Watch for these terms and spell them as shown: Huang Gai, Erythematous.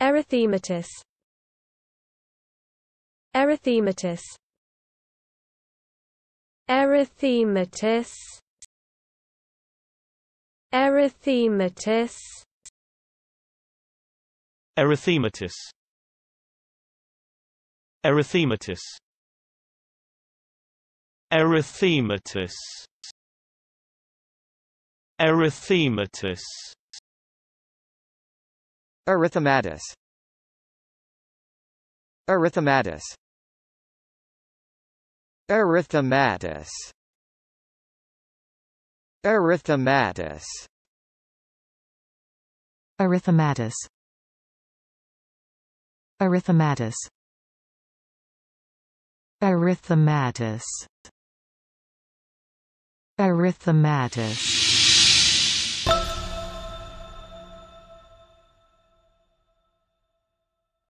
Erythematous. Erythematous. Erythematous. Erythematous. Erythematous. Erythematous. Erythematous. Erythematous. Erythematous. Erythematous. Erythematous. Erythematous. Erythematous. Erythematous. Erythematous. Erythematous.